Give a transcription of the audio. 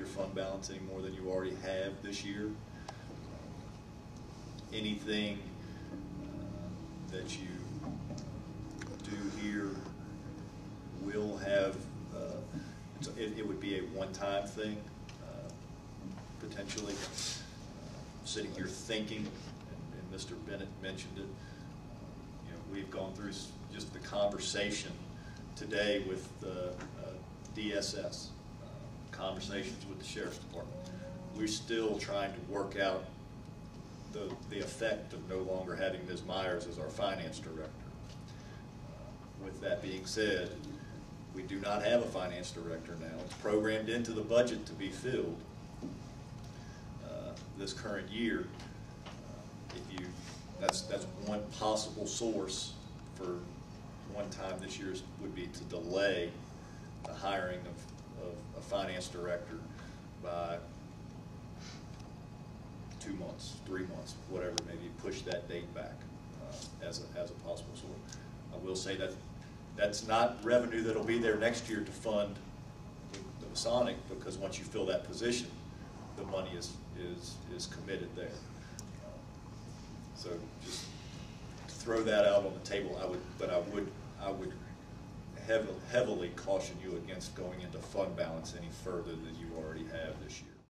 your fund balance any more than you already have this year. Anything that you do here will have, it would be a one-time thing, potentially. Sitting here thinking, and Mr. Bennett mentioned it, you know, we've gone through just the conversation today with the DSS, conversations with the Sheriff's Department. We're still trying to work out the effect of no longer having Ms. Myers as our finance director. With that being said, we do not have a finance director now. It's programmed into the budget to be filled this current year. If you, that's one possible source for one time this year would be to delay the hiring of a finance director by 2 months, 3 months, whatever, maybe push that date back as a possible source. I will say that that's not revenue that'll be there next year to fund the Masonic, because once you fill that position, the money is committed there. So just throw that out on the table. I would heavily caution you against going into fund balance any further than you already have this year.